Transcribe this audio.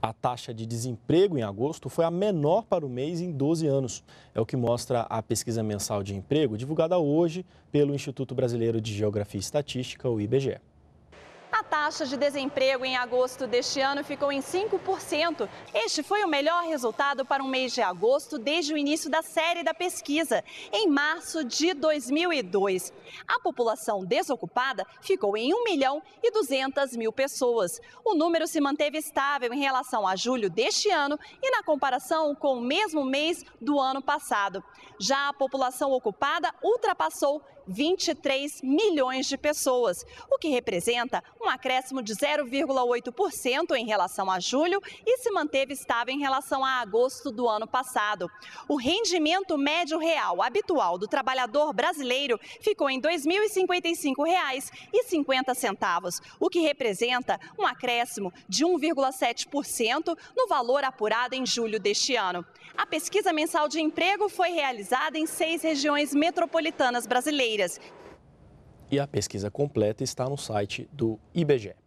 A taxa de desemprego em agosto foi a menor para o mês em 12 anos. É o que mostra a pesquisa mensal de emprego divulgada hoje pelo Instituto Brasileiro de Geografia e Estatística, o IBGE. A taxa de desemprego em agosto deste ano ficou em 5%. Este foi o melhor resultado para um mês de agosto desde o início da série da pesquisa, em março de 2002. A população desocupada ficou em 1.200.000 pessoas. O número se manteve estável em relação a julho deste ano e na comparação com o mesmo mês do ano passado. Já a população ocupada ultrapassou 23 milhões de pessoas, o que representa um acréscimo de 0,8% em relação a julho e se manteve estável em relação a agosto do ano passado. O rendimento médio real habitual do trabalhador brasileiro ficou em R$ 2.055,50, o que representa um acréscimo de 1,7% no valor apurado em julho deste ano. A pesquisa mensal de emprego foi realizada em 6 regiões metropolitanas brasileiras. E a pesquisa completa está no site do IBGE.